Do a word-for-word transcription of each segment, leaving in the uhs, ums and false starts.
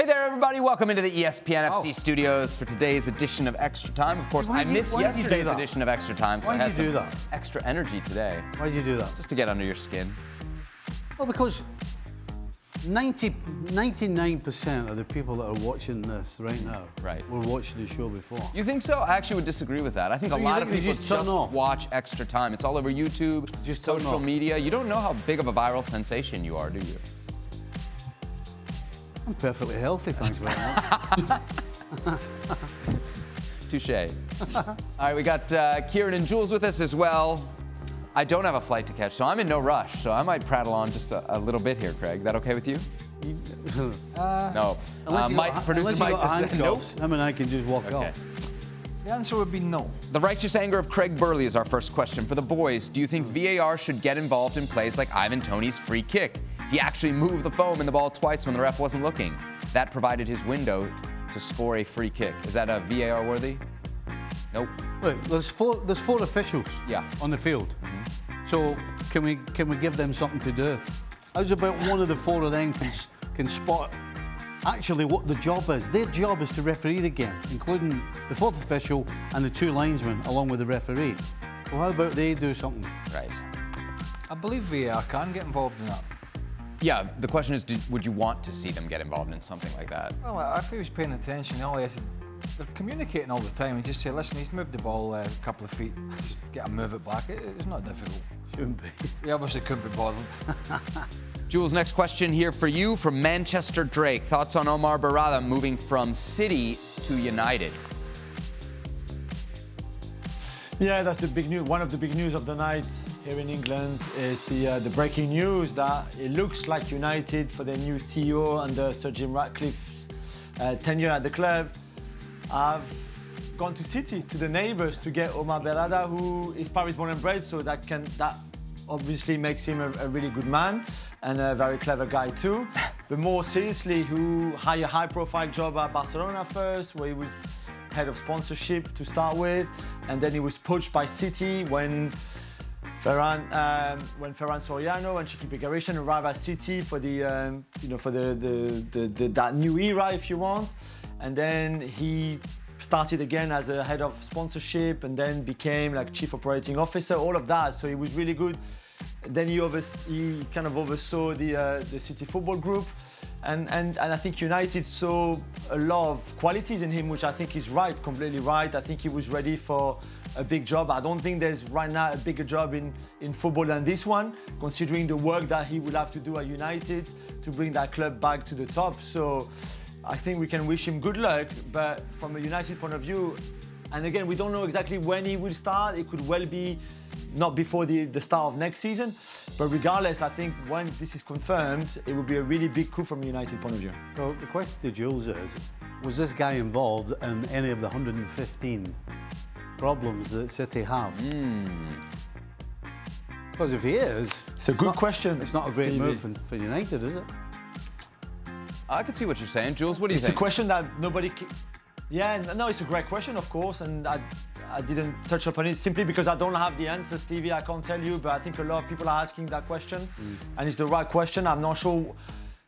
Hey there, everybody. Welcome into the E S P N F C oh. studios for today's edition of Extra Time. Of course, I missed you, yesterday's edition of Extra Time, so why did I had you do some that? extra energy today. Why did you do that? Just to get under your skin. Well, because ninety, ninety-nine percent of the people that are watching this right now right. were watching the show before. You think so? I actually would disagree with that. I think so a lot think of people just, just watch Extra Time. It's all over YouTube, just social media. You don't know how big of a viral sensation you are, do you? I'm perfectly healthy, thanks very much. Touche. All right, we got uh, Kieran and Jules with us as well. I don't have a flight to catch, so I'm in no rush. So I might prattle on just a, a little bit here, Craig. That okay with you? Uh, no. Uh, Mike, producer Mike just said nope. I mean, I can just walk okay. off. The answer would be no. The righteous anger of Craig Burley is our first question. For the boys, do you think V A R should get involved in plays like Ivan Toney's free kick? He actually moved the foam in the ball twice when the ref wasn't looking. That provided his window to score a free kick. Is that a V A R worthy? Nope. Look, there's four, there's four officials yeah. on the field. Mm-hmm. So can we can we give them something to do? How's about one of the four of them can, can spot actually what the job is? Their job is to referee the game, including the fourth official and the two linesmen, along with the referee. Well, how about they do something? Right. I believe V A R can get involved in that. Yeah, the question is, did, would you want to see them get involved in something like that? Well, if he was paying attention, all he has to, they're communicating all the time. You just say, listen, he's moved the ball uh, a couple of feet. Just get him, move it back. It, it's not difficult. Shouldn't be. He obviously couldn't be bothered. Jules, next question here for you from Manchester Drake. Thoughts on Omar Berrada moving from City to United? Yeah, that's the big news. One of the big news of the night here in England is the uh, the breaking news that it looks like United, for their new C E O under Sir Jim Ratcliffe's uh, tenure at the club, have gone to City, to the neighbours, to get Omar Berrada, who is Paris-born and bred, so that can that obviously makes him a, a really good man and a very clever guy too. But more seriously, who had a high-profile job at Barcelona first, where he was head of sponsorship to start with, and then he was poached by City when Ferran, um, when Ferran Soriano and Chiqui Pigarishan arrived at City for the, um, you know, for the, the, the, the that new era, if you want, and then he started again as a head of sponsorship, and then became like chief operating officer, all of that. So he was really good. Then he, overs he kind of oversaw the uh, the City Football Group. And, and, and I think United saw a lot of qualities in him, which I think is right, completely right. I think he was ready for a big job. I don't think there's right now a bigger job in, in football than this one, considering the work that he will have to do at United to bring that club back to the top. So I think we can wish him good luck, but from a United point of view, and again, we don't know exactly when he will start. It could well be not before the, the start of next season. But regardless, I think when this is confirmed, it will be a really big coup from a United point of view. So the question to Jules is, was this guy involved in any of the one hundred fifteen problems that City have? Mm. Because if he is... It's a it's good not, question. It's not a great move for, for United, is it? I can see what you're saying. Jules, what do you it's think? It's a question that nobody... Yeah, no, it's a great question, of course, and I, I didn't touch upon it simply because I don't have the answer, Stevie. I can't tell you, but I think a lot of people are asking that question, mm. and it's the right question. I'm not sure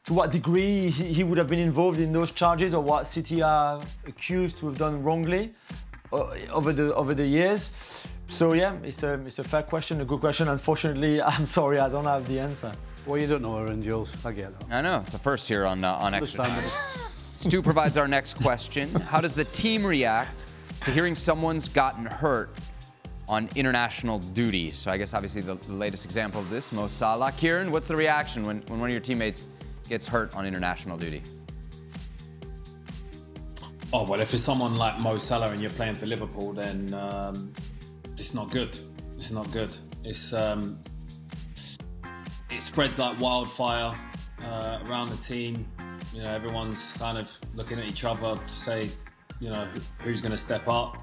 to what degree he, he would have been involved in those charges or what City are accused to have done wrongly uh, over the over the years. So yeah, it's a it's a fair question, a good question. Unfortunately, I'm sorry, I don't have the answer. Well, you don't know her and Jules. I get that. I know it's a first here on uh, on Extra Time. Stu provides our next question. How does the team react to hearing someone's gotten hurt on international duty? So I guess obviously the, the latest example of this, Mo Salah. Kieran, what's the reaction when, when one of your teammates gets hurt on international duty? Oh, well, if it's someone like Mo Salah and you're playing for Liverpool, then um, it's not good. It's not good. It's um, it spreads like wildfire uh, around the team. You know, everyone's kind of looking at each other to say, you know, who's going to step up.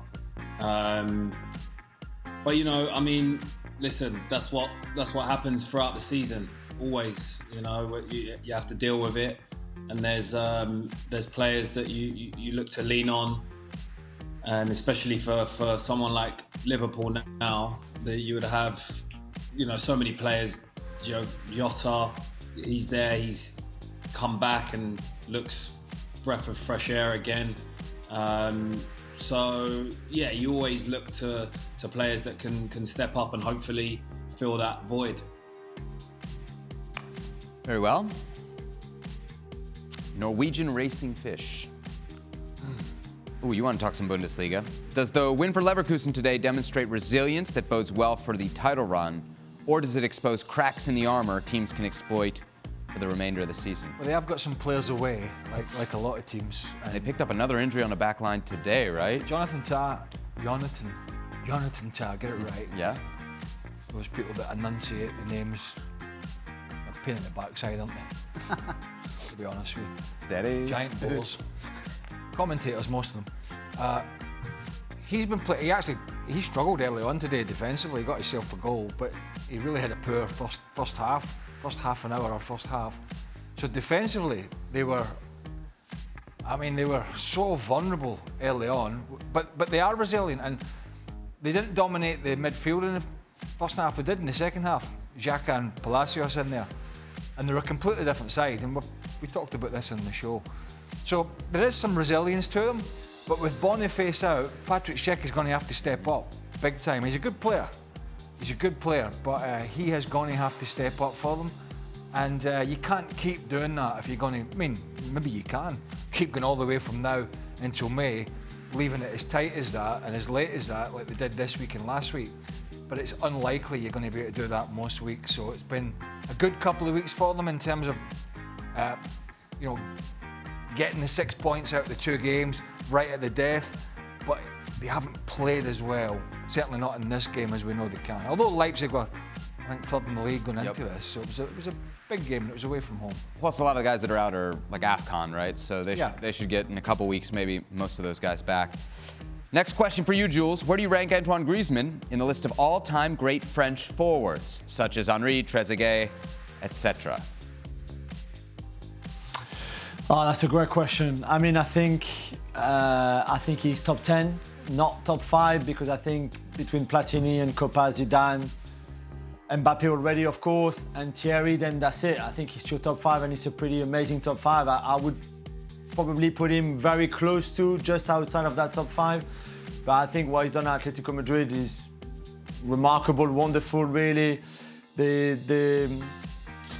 Um, but you know, I mean, listen, that's what that's what happens throughout the season. Always, you know, you, you have to deal with it. And there's um, there's players that you, you you look to lean on, and especially for for someone like Liverpool now, that you would have, you know, so many players. Jota, he's there. He's come back and looks breath of fresh air again. Um, so yeah, you always look to to players that can can step up and hopefully fill that void. Very well. Norwegian racing fish. Ooh, you want to talk some Bundesliga? Does the win for Leverkusen today demonstrate resilience that bodes well for the title run, or does it expose cracks in the armor teams can exploit for the remainder of the season? Well, they have got some players away, like like a lot of teams. And they picked up another injury on the back line today, right? Jonathan Tarr, Jonathan, Jonathan Tarr, get it right. Yeah. Those people that enunciate the names are a pain in the backside, aren't they? To be honest with you. Steady. Giant balls. Commentators, most of them. Uh, he's been play he actually he struggled early on today defensively. He got himself a goal, but he really had a poor first first half, first half an hour or first half. So defensively, they were. I mean, they were so vulnerable early on, but but they are resilient, and they didn't dominate the midfield in the first half. They did in the second half. Jacques and Palacios in there, and they're a completely different side. And we talked about this in the show. So there is some resilience to them, but with Boniface out, Patrick Scheck is going to have to step up big time. He's a good player, he's a good player, but uh, he is going to have to step up for them, and uh, you can't keep doing that if you're going to. I mean, maybe you can keep going all the way from now until May, leaving it as tight as that and as late as that, like they did this week and last week. But it's unlikely you're going to be able to do that most weeks. So it's been a good couple of weeks for them in terms of, uh, you know, getting the six points out of the two games right at the death, but they haven't played as well, certainly not in this game as we know they can. Although Leipzig were, I think, third in the league going yep. into this, so it was, a, it was a big game and it was away from home. Plus a lot of the guys that are out are like AFCON, right? So they, yeah. should, they should get in a couple weeks maybe most of those guys back. Next question for you, Jules. Where do you rank Antoine Griezmann in the list of all-time great French forwards, such as Henri, Trezeguet, et cetera? Oh, that's a great question. I mean, I think uh, I think he's top ten, not top five, because I think between Platini and Copa, Zidane, Mbappe already, of course, and Thierry, then that's it. I think he's still top five, and it's a pretty amazing top five. I, I would probably put him very close to, just outside of that top five. But I think what he's done at Atletico Madrid is remarkable, wonderful, really. The the.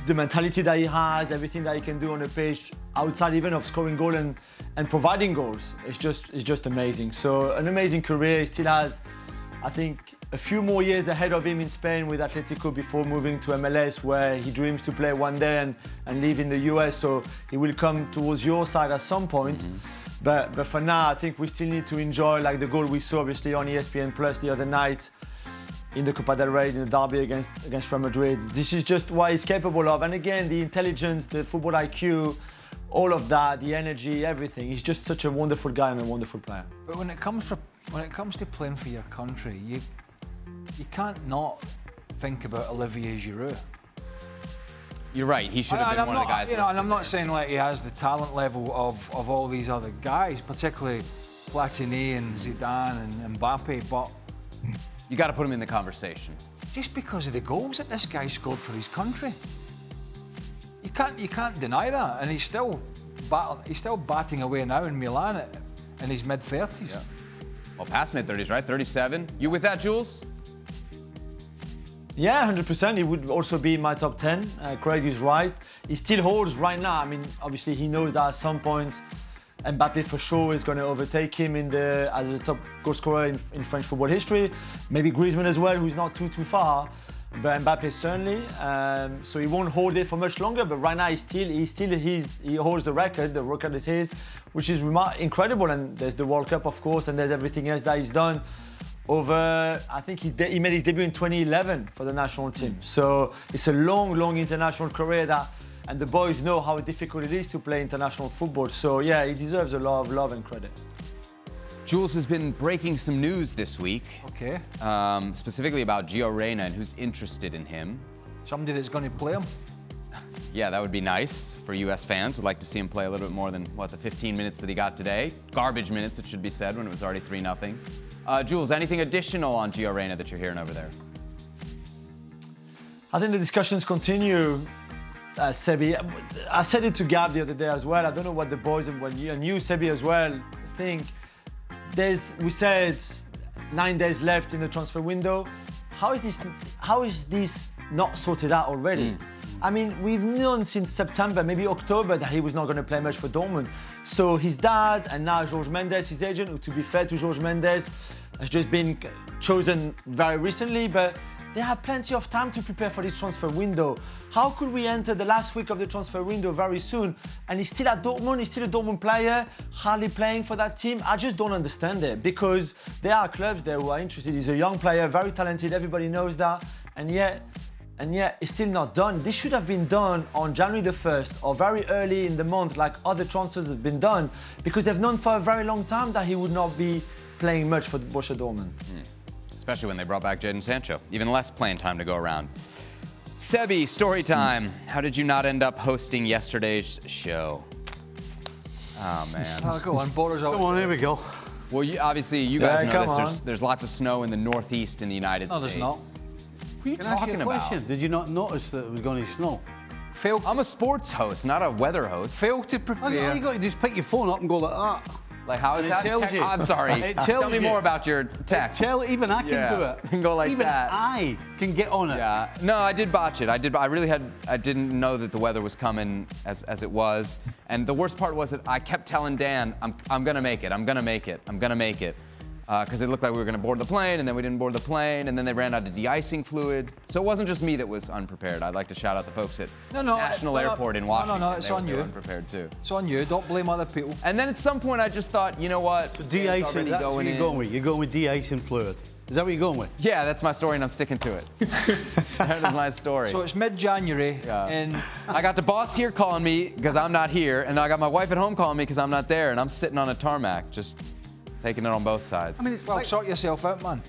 The mentality that he has, everything that he can do on the pitch, outside even of scoring goal and, and providing goals, it's just it's just amazing. So an amazing career. He still has, I think, a few more years ahead of him in Spain with Atletico before moving to M L S, where he dreams to play one day and, and live in the U S. So he will come towards your side at some point. Mm-hmm. But but for now, I think we still need to enjoy like the goal we saw obviously on E S P N Plus the other night. In the Copa del Rey, in the derby against against Real Madrid. This is just what he's capable of. And again, the intelligence, the football I Q, all of that, the energy, everything. He's just such a wonderful guy and a wonderful player. But when it comes for when it comes to playing for your country, you you can't not think about Olivier Giroud. You're right. He should have been one of the guys. You know, and I'm not saying like he has the talent level of of all these other guys, particularly Platini and Zidane and Mbappe, but. You got to put him in the conversation. Just because of the goals that this guy scored for his country, you can't you can't deny that. And he's still battle, he's still batting away now in Milan at, in his mid thirties. Yeah. Well, past mid thirties, right? thirty-seven. You with that, Jules? Yeah, one hundred percent. He would also be in my top ten. Uh, Craig is right. He still holds right now. I mean, obviously he knows that at some point. Mbappe for sure is going to overtake him in the, as the top goal scorer in, in French football history. Maybe Griezmann as well, who's not too, too far. But Mbappe certainly. Um, so he won't hold it for much longer. But right now, he's still, he's still his, he holds the record. The record is his, which is incredible. And there's the World Cup, of course, and there's everything else that he's done. Over, I think he, he made his debut in twenty eleven for the national team. Mm. So it's a long, long international career that. And the boys know how difficult it is to play international football. So, yeah, he deserves a lot of love and credit. Jules has been breaking some news this week. Okay. Um, specifically about Gio Reyna and who's interested in him. Somebody that's going to play him. Yeah, that would be nice for U S fans. Would like to see him play a little bit more than, what, the fifteen minutes that he got today. Garbage minutes, it should be said, when it was already three nothing. Uh, Jules, anything additional on Gio Reyna that you're hearing over there? I think the discussions continue. uh, Sebi. I said it to Gab the other day as well. I don't know what the boys and, when you, and you, Sebi, as well, think. There's, we said, nine days left in the transfer window. How is this, how is this not sorted out already? Mm. I mean, we've known since September, maybe October, that he was not going to play much for Dortmund. So his dad and now Jorge Mendes, his agent, who, to be fair to Jorge Mendes, has just been chosen very recently, but they had plenty of time to prepare for this transfer window. How could we enter the last week of the transfer window very soon? And he's still at Dortmund, he's still a Dortmund player, hardly playing for that team. I just don't understand it, because there are clubs there who are interested. He's a young player, very talented, everybody knows that, and yet, and yet it's still not done. This should have been done on January the first or very early in the month, like other transfers have been done, because they've known for a very long time that he would not be playing much for Borussia Dortmund. Mm. Especially when they brought back Jadon Sancho. Even less playing time to go around. Sebi, story time. How did you not end up hosting yesterday's show? Oh, man. Oh, go on, borders over. Come on, here we go. Well, you, obviously, you guys yeah, know this. There's, there's lots of snow in the Northeast in the United no, States. No, there's not. What are you Can talking about? Did you not notice that it was going to snow? Failed I'm a sports host, not a weather host. Fail to prepare. All you got to do is pick your phone up and go like that. Like, how is it that? Tells you. I'm sorry. It tells tell me you. more about your tech. Tell, even I can yeah. do it. Can go like even that. Even I can get on it. Yeah. No, I did botch it. I did. I really had. I didn't know that the weather was coming as as it was. And the worst part was that I kept telling Dan, I'm I'm gonna make it. I'm gonna make it. I'm gonna make it. Because uh, it looked like we were gonna board the plane, and then we didn't board the plane, and then they ran out of de-icing fluid. So it wasn't just me that was unprepared. I'd like to shout out the folks at no, no, National I, Airport no, in Washington. No, no, no, it's on you. Unprepared too. It's on you. Don't blame other people. And then at some point, I just thought, you know what? De-icing. That's what you're going with. You're going with de-icing fluid. Is that what you're going with? Yeah, that's my story, and I'm sticking to it. That is my story. So it's mid-January, yeah. and I got the boss here calling me because I'm not here, and I got my wife at home calling me because I'm not there, and I'm sitting on a tarmac just. Taking it on both sides. I mean, it's well, like, sort yourself out, man.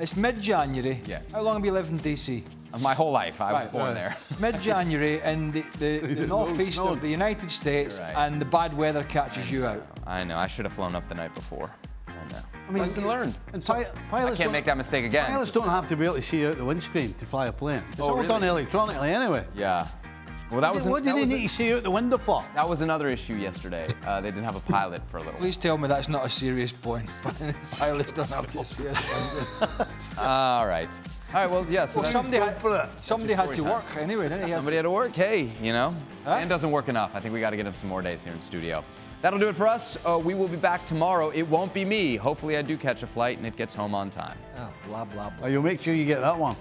It's mid-January. Yeah. How long have you lived in D C? My whole life. I right, was born right. there. Mid-January in the, the, the northeast of the United States, right. and the bad weather catches you out. I know. I should have flown up the night before. I know. I mean, Lesson learned. And so, pilots I can't make that mistake again. Pilots don't have to be able to see out the windscreen to fly a plane. It's oh, all really? done electronically anyway. Yeah. Well, that was an, what did that he need a, to see out the window for? That was another issue yesterday. Uh, they didn't have a pilot for a little while. Please tell me that's not a serious point. Pilots don't have to see us. All right. All right, well, yeah. So well, somebody had, for that. somebody had to time. work anyway, didn't he? Somebody had to work, hey, you know. Huh? And doesn't work enough. I think we got to get him some more days here in studio. That'll do it for us. Uh, we will be back tomorrow. It won't be me. Hopefully I do catch a flight and it gets home on time. Oh, blah, blah, blah. Oh, you'll make sure you get that one.